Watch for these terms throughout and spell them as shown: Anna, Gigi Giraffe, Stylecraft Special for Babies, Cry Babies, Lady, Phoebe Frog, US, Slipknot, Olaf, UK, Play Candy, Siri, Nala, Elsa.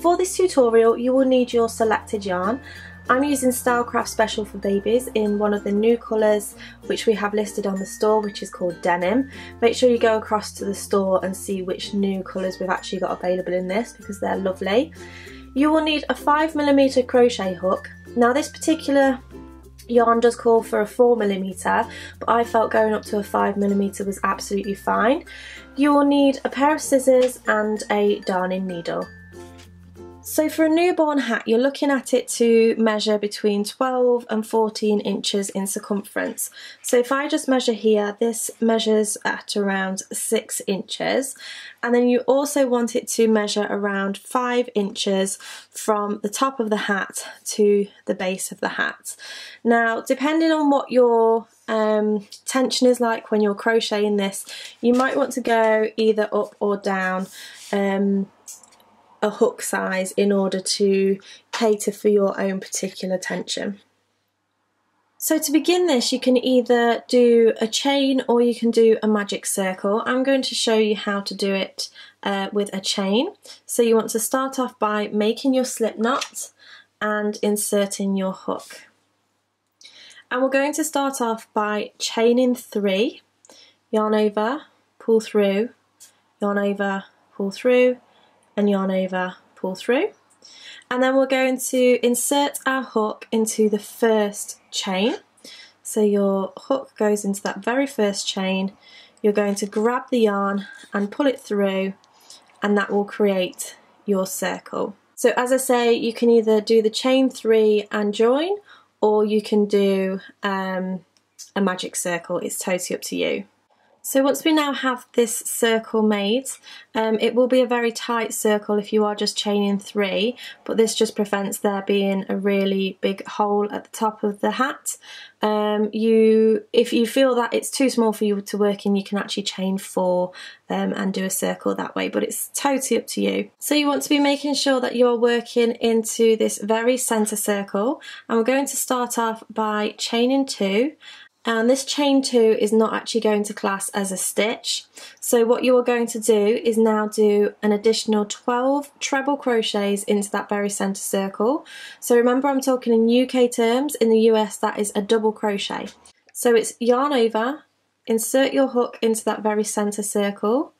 For this tutorial you will need your selected yarn. I'm using Stylecraft Special for Babies in one of the new colours which we have listed on the store, which is called Denim. Make sure you go across to the store and see which new colours we've actually got available in this, because they're lovely. You will need a 5mm crochet hook. Now this particular yarn does call for a 4mm, but I felt going up to a 5mm was absolutely fine. You will need a pair of scissors and a darning needle. So for a newborn hat, you're looking at it to measure between 12 and 14 inches in circumference. So if I just measure here, this measures at around 6 inches. And then you also want it to measure around 5 inches from the top of the hat to the base of the hat. Now, depending on what your tension is like when you're crocheting this, you might want to go either up or down a hook size in order to cater for your own particular tension. So to begin this, you can either do a chain or you can do a magic circle. I'm going to show you how to do it with a chain. So you want to start off by making your slip knot and inserting your hook. And we're going to start off by chaining 3, yarn over, pull through, yarn over, pull through, and yarn over, pull through, and then we're going to insert our hook into the first chain. So your hook goes into that very first chain, you're going to grab the yarn and pull it through, and that will create your circle. So as I say, you can either do the chain 3 and join, or you can do a magic circle. It's totally up to you. So once we now have this circle made, it will be a very tight circle if you are just chaining 3, but this just prevents there being a really big hole at the top of the hat. If you feel that it's too small for you to work in, you can actually chain 4 and do a circle that way, but it's totally up to you. So you want to be making sure that you're working into this very centre circle, and we're going to start off by chaining 2. And this chain 2 is not actually going to class as a stitch. So what you are going to do is now do an additional 12 treble crochets into that very centre circle. So remember, I'm talking in UK terms. In the US, that is a double crochet. So it's yarn over, insert your hook into that very centre circle,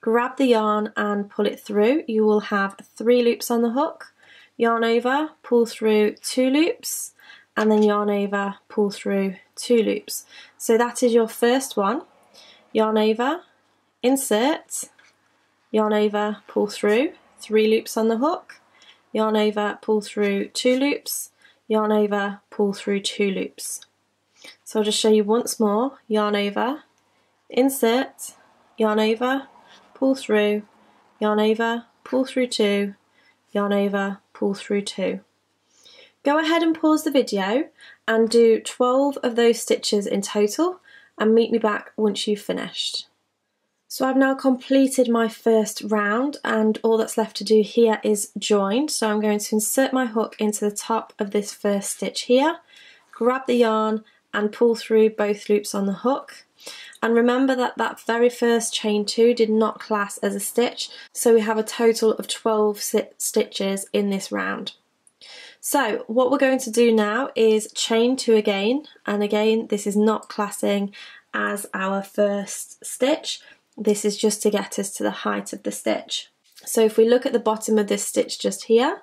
grab the yarn and pull it through. You will have 3 loops on the hook, yarn over, pull through 2 loops, and then yarn over, pull through 2 loops. So that is your first one. Yarn over, insert, yarn over, pull through, 3 loops on the hook, yarn over, pull through 2 loops, yarn over, pull through 2 loops. So I'll just show you once more. Yarn over, insert, yarn over, pull through, yarn over, pull through 2, yarn over, pull through 2. Go ahead and pause the video and do 12 of those stitches in total, and meet me back once you've finished. So I've now completed my first round, and all that's left to do here is join. So I'm going to insert my hook into the top of this first stitch here, grab the yarn and pull through both loops on the hook. And remember that that very first chain 2 did not class as a stitch, so we have a total of 12 stitches in this round. So what we're going to do now is chain 2 again, and again this is not classing as our first stitch, this is just to get us to the height of the stitch. So if we look at the bottom of this stitch just here,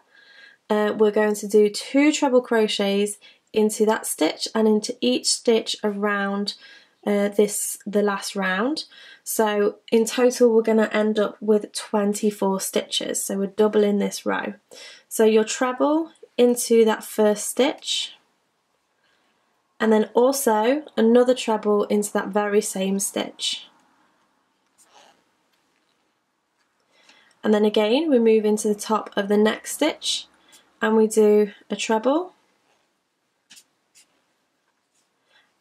we're going to do 2 treble crochets into that stitch and into each stitch around the last round. So in total we're going to end up with 24 stitches, so we're doubling this row. So your treble into that first stitch, and then also another treble into that very same stitch, and then again we move into the top of the next stitch and we do a treble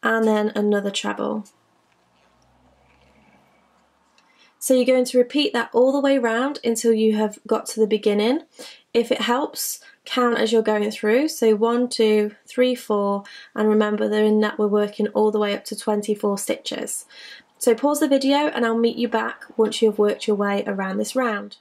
and then another treble. So you're going to repeat that all the way round until you have got to the beginning. If it helps, count as you're going through, so 1, 2, 3, 4, and remember that in that we're working all the way up to 24 stitches. So pause the video and I'll meet you back once you have worked your way around this round.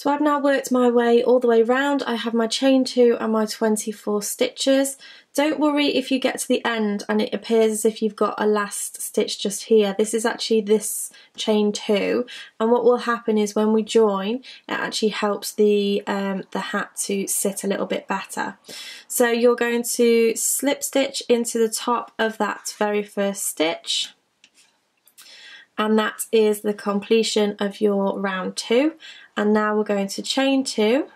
So I've now worked my way all the way round. I have my chain 2 and my 24 stitches. Don't worry if you get to the end and it appears as if you've got a last stitch just here. This is actually this chain 2, and what will happen is when we join, it actually helps the hat to sit a little bit better. So you're going to slip stitch into the top of that very first stitch, and that is the completion of your round 2. And now we're going to chain 2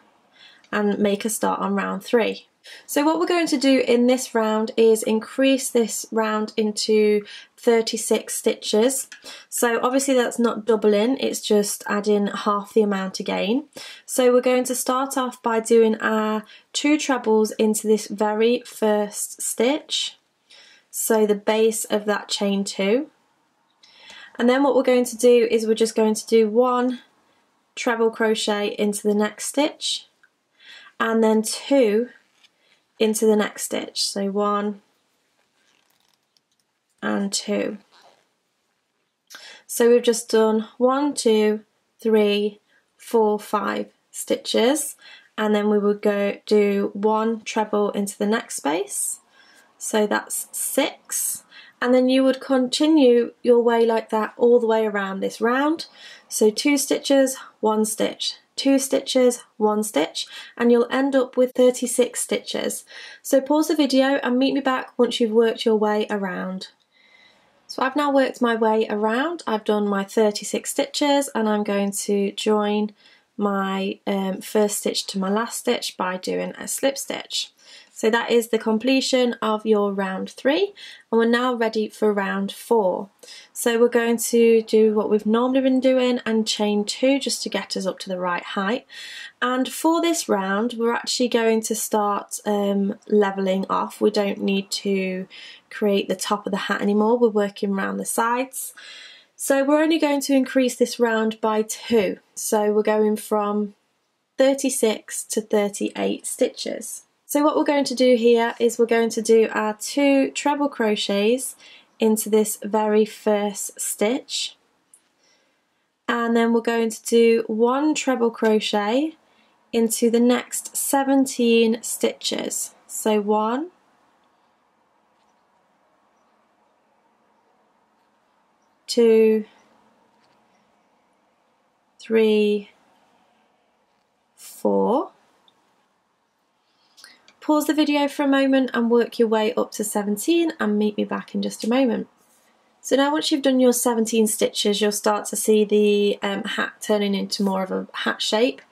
and make a start on round 3. So what we're going to do in this round is increase this round into 36 stitches. So obviously that's not doubling, it's just adding half the amount again. So we're going to start off by doing our 2 trebles into this very first stitch, so the base of that chain 2. And then what we're going to do is we're just going to do 1 treble crochet into the next stitch, and then 2 into the next stitch, so 1 and 2. So we've just done 1, 2, 3, 4, 5 stitches, and then we would go do 1 treble into the next space, so that's 6. And then you would continue your way like that all the way around this round. So 2 stitches, 1 stitch, 2 stitches, 1 stitch, and you'll end up with 36 stitches. So pause the video and meet me back once you've worked your way around. So I've now worked my way around. I've done my 36 stitches, and I'm going to join my first stitch to my last stitch by doing a slip stitch. So that is the completion of your round 3, and we're now ready for round 4. So we're going to do what we've normally been doing and chain 2 just to get us up to the right height. And for this round we're actually going to start levelling off. We don't need to create the top of the hat anymore, we're working round the sides. So we're only going to increase this round by 2, so we're going from 36 to 38 stitches. So what we're going to do here is we're going to do our 2 treble crochets into this very first stitch, and then we're going to do 1 treble crochet into the next 17 stitches, so 1, 2, 3, 4. Pause the video for a moment and work your way up to 17 and meet me back in just a moment. So now once you've done your 17 stitches, you'll start to see the hat turning into more of a hat shape.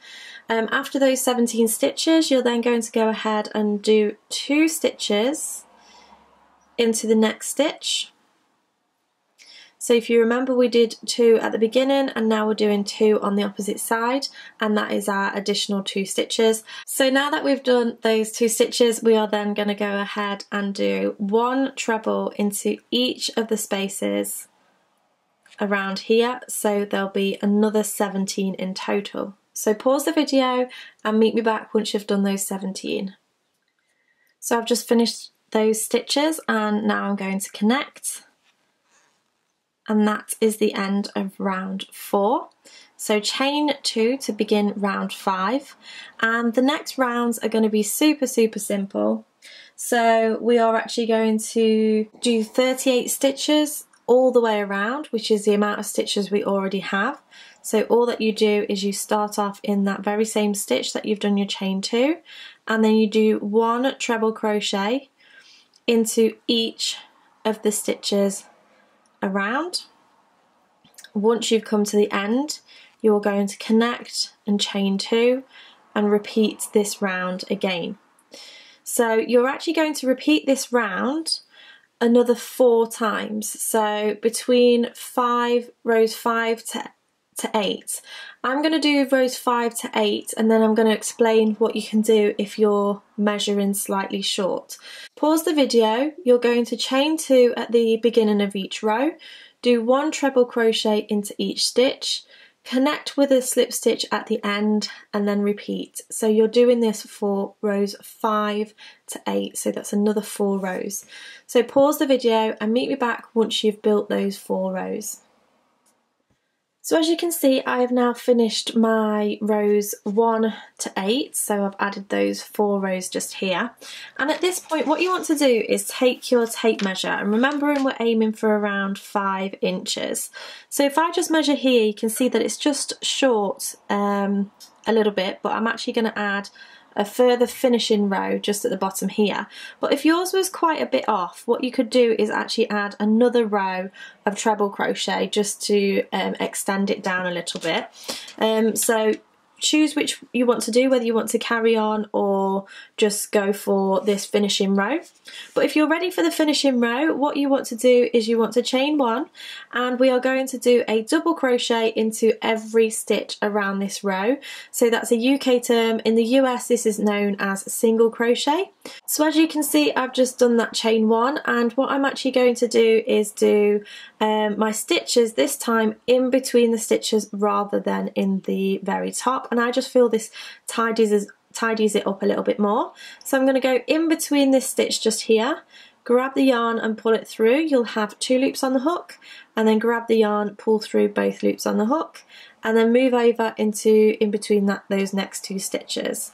After those 17 stitches, you're then going to go ahead and do 2 stitches into the next stitch. So if you remember, we did 2 at the beginning, and now we're doing 2 on the opposite side, and that is our additional 2 stitches. So now that we've done those 2 stitches, we are then going to go ahead and do 1 treble into each of the spaces around here, so there'll be another 17 in total. So pause the video and meet me back once you've done those 17. So I've just finished those stitches, and now I'm going to connect. And that is the end of round 4. So chain 2 to begin round 5, and the next rounds are going to be super simple. So we are actually going to do 38 stitches all the way around, which is the amount of stitches we already have. So all that you do is you start off in that very same stitch that you've done your chain 2, and then you do 1 treble crochet into each of the stitches around. Once you've come to the end, you're going to connect and chain 2 and repeat this round again. So you're actually going to repeat this round another 4 times, so between rows 5 to 8. I'm going to do rows 5 to 8 and then I'm going to explain what you can do if you're measuring slightly short. Pause the video, you're going to chain 2 at the beginning of each row, do 1 treble crochet into each stitch, connect with a slip stitch at the end, and then repeat. So you're doing this for rows 5 to 8, so that's another 4 rows. So pause the video and meet me back once you've built those 4 rows. So as you can see, I have now finished my rows 1 to 8, so I've added those 4 rows just here. And at this point what you want to do is take your tape measure, and remembering we're aiming for around 5 inches. So if I just measure here, you can see that it's just short a little bit, but I'm actually going to add a further finishing row just at the bottom here. But if yours was quite a bit off, what you could do is actually add another row of treble crochet just to extend it down a little bit. So choose which you want to do, whether you want to carry on or just go for this finishing row. But if you're ready for the finishing row, what you want to do is you want to chain 1, and we are going to do a double crochet into every stitch around this row. So that's a UK term. In the US this is known as single crochet. So as you can see, I've just done that chain 1, and what I'm actually going to do is do my stitches this time in between the stitches rather than in the very top, and I just feel this tidies it up a little bit more. So I'm going to go in between this stitch just here, grab the yarn and pull it through. You'll have 2 loops on the hook, and then grab the yarn, pull through both loops on the hook, and then move over into in between those next 2 stitches.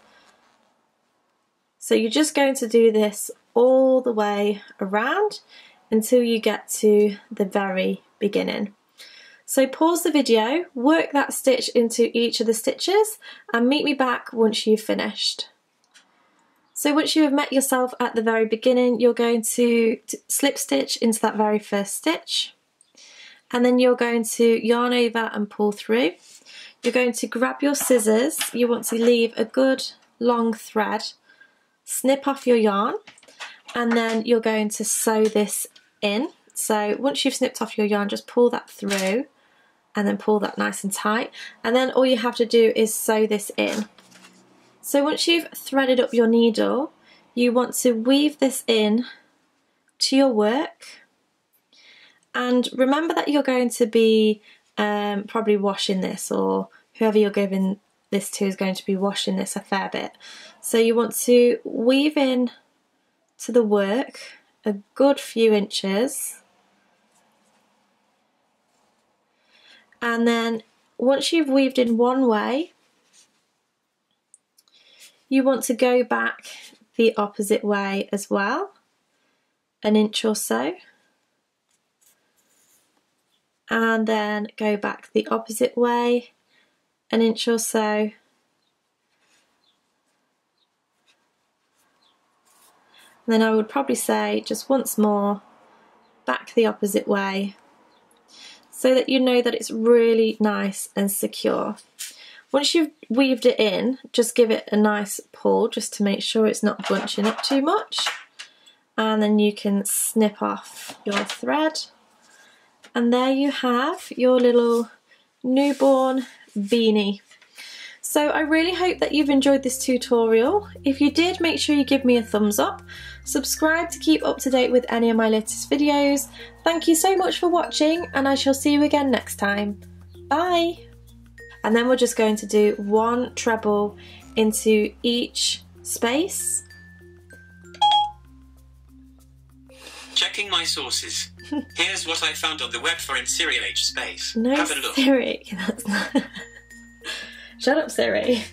So you're just going to do this all the way around until you get to the very beginning. So pause the video, work that stitch into each of the stitches, and meet me back once you've finished. So once you have met yourself at the very beginning, you're going to slip stitch into that very first stitch, and then you're going to yarn over and pull through. You're going to grab your scissors, you want to leave a good long thread, snip off your yarn, and then you're going to sew this in. So once you've snipped off your yarn, just pull that through and then pull that nice and tight, and then all you have to do is sew this in. So once you've threaded up your needle, you want to weave this in to your work, and remember that you're going to be probably washing this, or whoever you're giving this to is going to be washing this a fair bit. So you want to weave in to the work a good few inches, and then once you've weaved in one way, you want to go back the opposite way as well, an inch or so, and then go back the opposite way an inch or so, and then I would probably say just once more back the opposite way, so that you know that it's really nice and secure. Once you've weaved it in, just give it a nice pull just to make sure it's not bunching up too much, and then you can snip off your thread, and there you have your little newborn beanie. So I really hope that you've enjoyed this tutorial. If you did, make sure you give me a thumbs up, subscribe to keep up to date with any of my latest videos. Thank you so much for watching, and I shall see you again next time. Bye! And then we're just going to do 1 treble into each space. Checking my sources. Here's what I found on the web for in Serial H space. No, have a look. Siri. Shut up, Siri.